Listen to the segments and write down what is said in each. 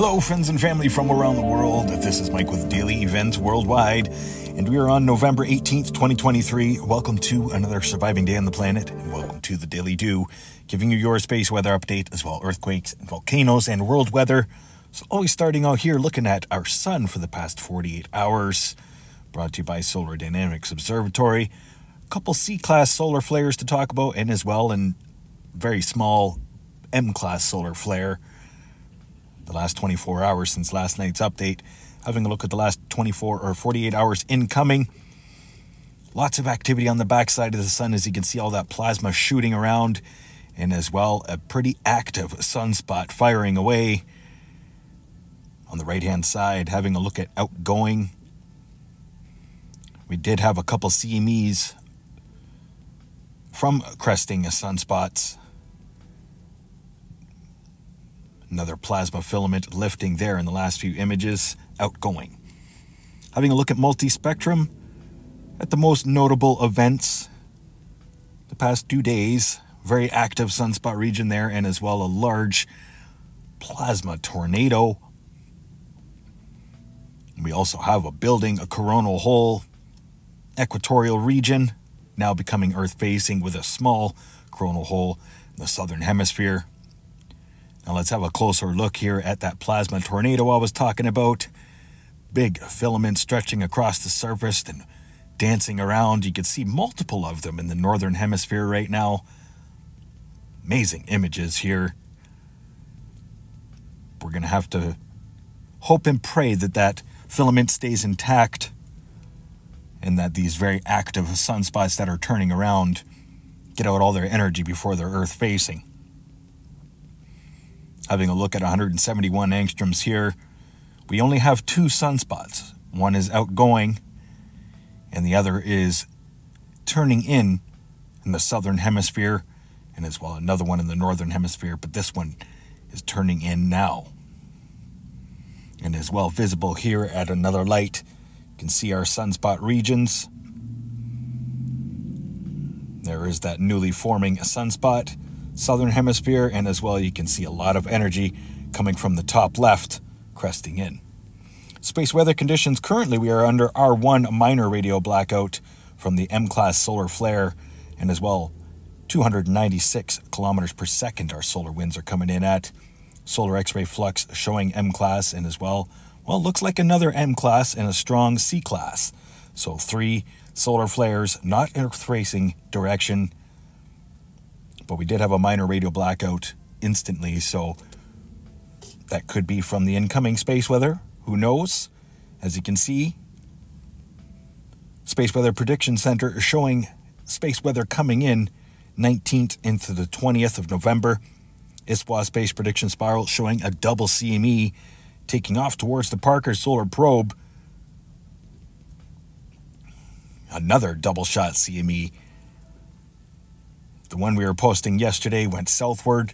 Hello friends and family from around the world, this is Mike with Daily Events Worldwide, and we are on November 18th, 2023. Welcome to another surviving day on the planet, and welcome to the Daily Do, giving you your space weather update, as well earthquakes, and volcanoes, and world weather. So always starting out here looking at our sun for the past 48 hours, brought to you by Solar Dynamics Observatory. A couple C-class solar flares to talk about, and as well, and very small M-class solar flare. The last 24 hours since last night's update, having a look at the last 24 or 48 hours incoming. Lots of activity on the backside of the sun, as you can see all that plasma shooting around, and as well a pretty active sunspot firing away. On the right hand side, having a look at outgoing, we did have a couple CMEs from cresting as sunspots. Another plasma filament lifting there in the last few images, outgoing. Having a look at multispectrum, at the most notable events the past 2 days, very active sunspot region there, and as well a large plasma tornado. We also have a building, a coronal hole, equatorial region, now becoming Earth-facing with a small coronal hole in the southern hemisphere. Now let's have a closer look here at that plasma tornado I was talking about. Big filaments stretching across the surface and dancing around. You can see multiple of them in the northern hemisphere right now. Amazing images here. We're going to have to hope and pray that that filament stays intact and that these very active sunspots that are turning around get out all their energy before they're Earth-facing. Having a look at 171 angstroms here, we only have two sunspots. One is outgoing and the other is turning in the southern hemisphere, and as well another one in the northern hemisphere, but this one is turning in now. And as well visible here at another light, you can see our sunspot regions. There is that newly forming sunspot. Southern hemisphere, and as well you can see a lot of energy coming from the top left cresting in. Space weather conditions: currently we are under R1 minor radio blackout from the M-class solar flare, and as well 296 kilometers per second our solar winds are coming in at. Solar X-ray flux showing M-class, and as well, looks like another M-class and a strong C-class. So three solar flares, not Earth-facing direction. But we did have a minor radio blackout instantly, so that could be from the incoming space weather. Who knows? As you can see, Space Weather Prediction Center is showing space weather coming in 19th into the 20th of November. ISWA Space Prediction Spiral showing a double CME taking off towards the Parker Solar Probe. Another double shot CME. The one we were posting yesterday went southward,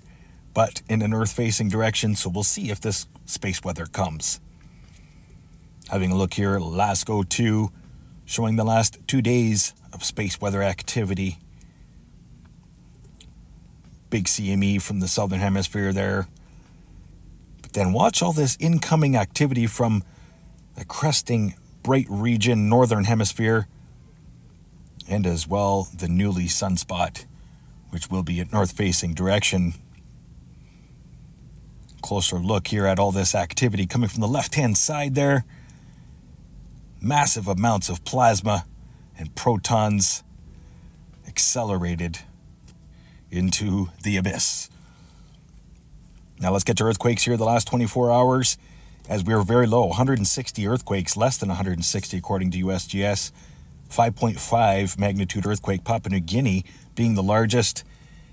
but in an Earth-facing direction, so we'll see if this space weather comes. Having a look here, Lasco 2, showing the last 2 days of space weather activity. Big CME from the southern hemisphere there. But then watch all this incoming activity from the cresting bright region, northern hemisphere, and as well the newly sunspot, which will be an north-facing direction. Closer look here at all this activity coming from the left-hand side there. Massive amounts of plasma and protons accelerated into the abyss. Now let's get to earthquakes here the last 24 hours, as we are very low. 160 earthquakes, less than 160 according to USGS. 5.5 magnitude earthquake, Papua New Guinea being the largest.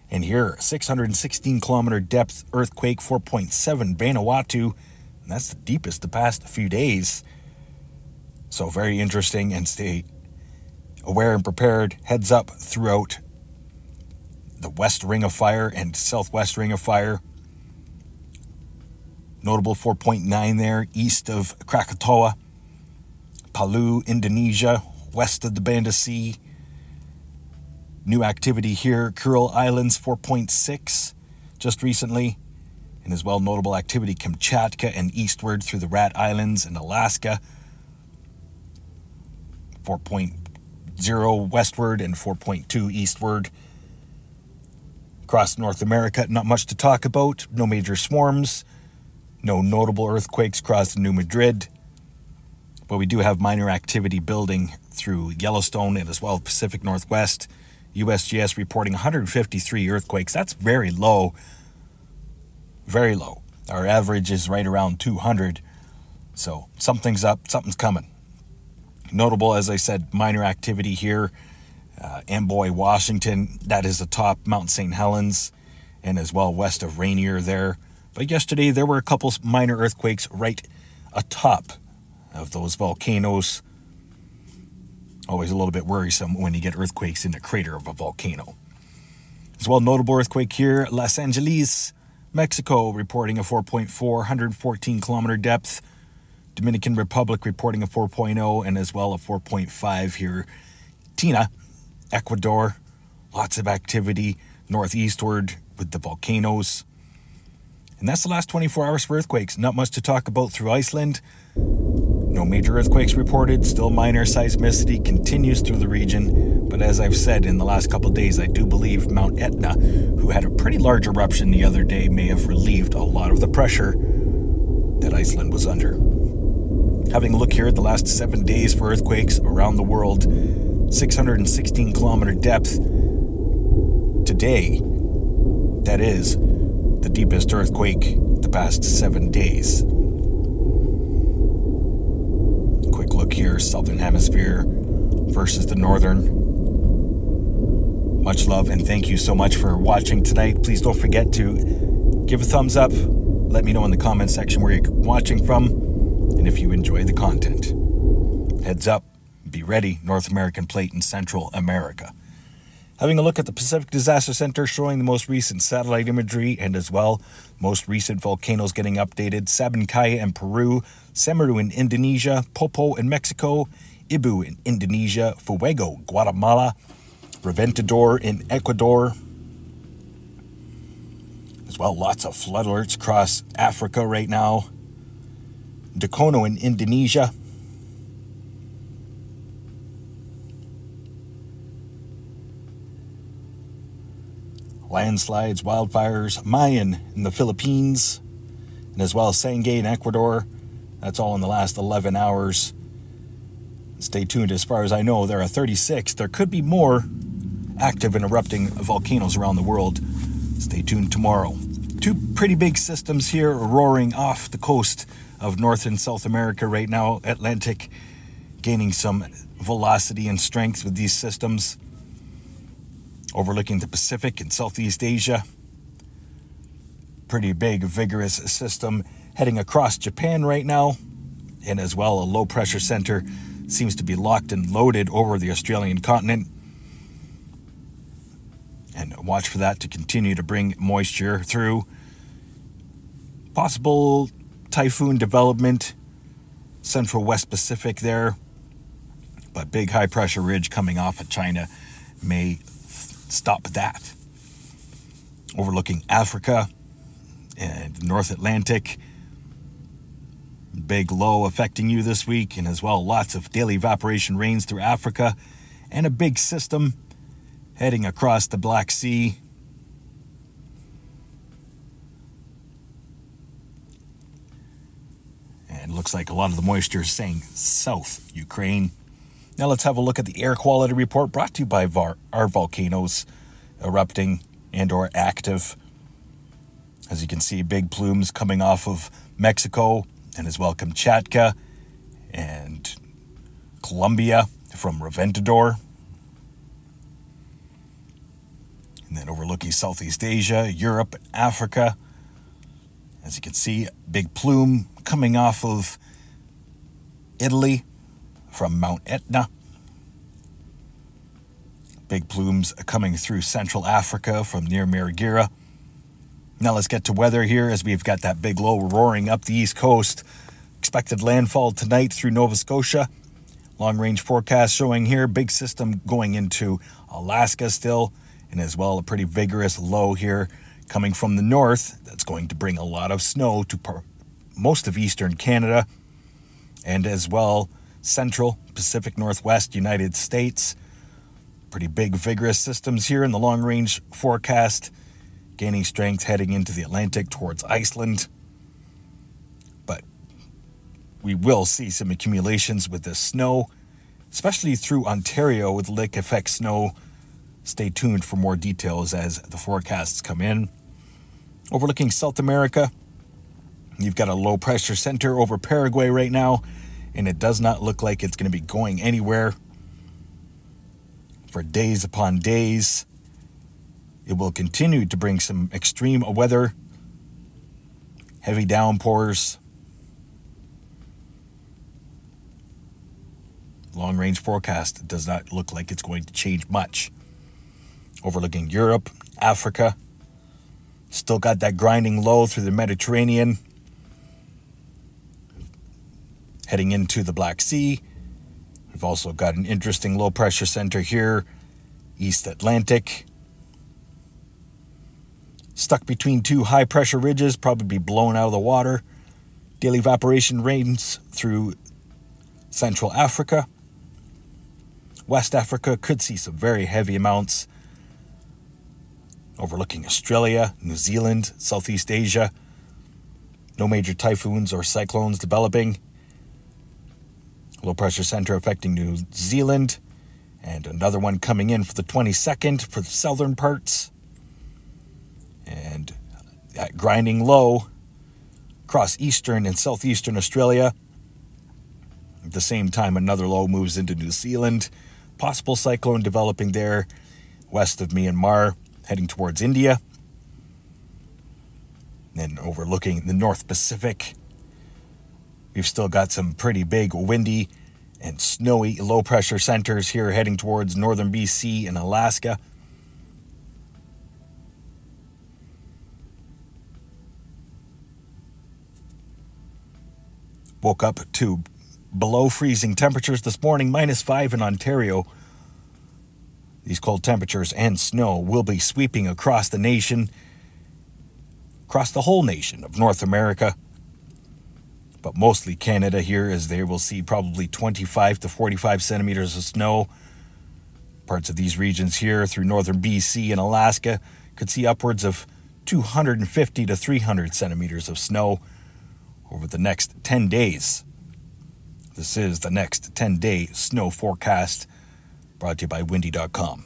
And here, 616 kilometer depth earthquake, 4.7 Vanuatu. And that's the deepest the past few days. So very interesting, and stay aware and prepared. Heads up throughout the West Ring of Fire and Southwest Ring of Fire. Notable 4.9 there, east of Krakatoa, Palu, Indonesia, west of the Banda Sea. New activity here, Kuril Islands, 4.6 just recently. in his well-notable activity Kamchatka and eastward through the Rat Islands and Alaska, 4.0 westward and 4.2 eastward. Across North America, not much to talk about. No major swarms, no notable earthquakes across New Madrid. But we do have minor activity building through Yellowstone and as well Pacific Northwest. USGS reporting 153 earthquakes. That's very low. Very low. Our average is right around 200. So something's up, something's coming. Notable, as I said, minor activity here. Amboy, Washington, that is atop Mount St. Helens and as well west of Rainier there. But yesterday there were a couple minor earthquakes right atop of those volcanoes. Always a little bit worrisome when you get earthquakes in the crater of a volcano. As well, notable earthquake here, Los Angeles, Mexico, reporting a 4.4, 114-kilometer depth. Dominican Republic reporting a 4.0 and as well a 4.5 here. Tina, Ecuador, lots of activity northeastward with the volcanoes. And that's the last 24 hours for earthquakes. Not much to talk about through Iceland. No major earthquakes reported, still minor seismicity continues through the region. But as I've said in the last couple of days, I do believe Mount Etna, who had a pretty large eruption the other day, may have relieved a lot of the pressure that Iceland was under. Having a look here at the last 7 days for earthquakes around the world, 616-kilometer depth. Today, that is the deepest earthquake the past 7 days. Quick look here, Southern Hemisphere versus the Northern. Much love and thank you so much for watching tonight. Please don't forget to give a thumbs up. Let me know in the comment section where you're watching from and if you enjoy the content. Heads up, be ready, North American plate and Central America. Having a look at the Pacific Disaster Center, showing the most recent satellite imagery and as well most recent volcanoes getting updated. Sabancaya in Peru, Samaru in Indonesia, Popo in Mexico, Ibu in Indonesia, Fuego, Guatemala, Reventador in Ecuador. As well, lots of flood alerts across Africa right now. Decono in Indonesia. Landslides, wildfires, Mayan in the Philippines, and as well Sangay in Ecuador. That's all in the last 11 hours. Stay tuned. As far as I know, there are 36. There could be more active and erupting volcanoes around the world. Stay tuned tomorrow. Two pretty big systems here roaring off the coast of North and South America right now. Atlantic gaining some velocity and strength with these systems, overlooking the Pacific and Southeast Asia. Pretty big, vigorous system heading across Japan right now. And as well, a low pressure center seems to be locked and loaded over the Australian continent. And watch for that to continue to bring moisture through. Possible typhoon development, Central West Pacific there. But big high pressure ridge coming off of China may stop that. Overlooking Africa and North Atlantic. Big low affecting you this week, and as well lots of daily evaporation rains through Africa, and a big system heading across the Black Sea. And looks like a lot of the moisture is staying south Ukraine. Now let's have a look at the air quality report brought to you by our volcanoes erupting and or active. As you can see, big plumes coming off of Mexico and as well Kamchatka and Colombia from Reventador. And then overlooking Southeast Asia, Europe, Africa. As you can see, big plume coming off of Italy from Mount Etna. Big plumes coming through Central Africa from near Marghera. Now let's get to weather here as we've got that big low roaring up the east coast. Expected landfall tonight through Nova Scotia. Long-range forecast showing here. Big system going into Alaska still. And as well, a pretty vigorous low here Coming from the north, that's going to bring a lot of snow to most of eastern Canada, and as well central, Pacific Northwest United States. Pretty big, vigorous systems here in the long-range forecast, gaining strength heading into the Atlantic towards Iceland. But we will see some accumulations with this snow, especially through Ontario with lake effect snow. Stay tuned for more details as the forecasts come in. Overlooking South America, you've got a low-pressure center over Paraguay right now, and it does not look like it's going to be going anywhere. For days upon days, it will continue to bring some extreme weather, heavy downpours. Long-range forecast does not look like it's going to change much. Overlooking Europe, Africa, still got that grinding low through the Mediterranean, heading into the Black Sea. We've also got an interesting low-pressure center here, East Atlantic. Stuck between two high-pressure ridges, probably be blown out of the water. Daily evaporation rains through Central Africa. West Africa could see some very heavy amounts. Overlooking Australia, New Zealand, Southeast Asia. No major typhoons or cyclones developing. Low pressure center affecting New Zealand, and another one coming in for the 22nd for the southern parts. And that grinding low across eastern and southeastern Australia. At the same time, another low moves into New Zealand. Possible cyclone developing there west of Myanmar, heading towards India. And overlooking the North Pacific, we've still got some pretty big, windy, and snowy low-pressure centers here heading towards northern BC and Alaska. Woke up to below freezing temperatures this morning, -5 in Ontario. These cold temperatures and snow will be sweeping across the nation, across the whole nation of North America, but mostly Canada here, as they will see probably 25 to 45 centimeters of snow. Parts of these regions here through northern BC and Alaska could see upwards of 250 to 300 centimeters of snow over the next 10 days. This is the next 10-day snow forecast brought to you by windy.com.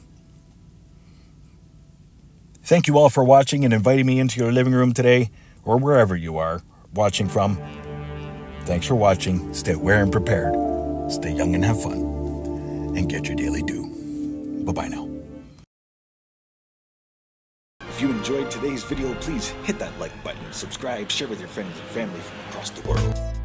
Thank you all for watching and inviting me into your living room today, or wherever you are watching from. Thanks for watching. Stay aware and prepared. Stay young and have fun. And get your daily due. Bye-bye now. If you enjoyed today's video, please hit that like button, subscribe, share with your friends and family from across the world.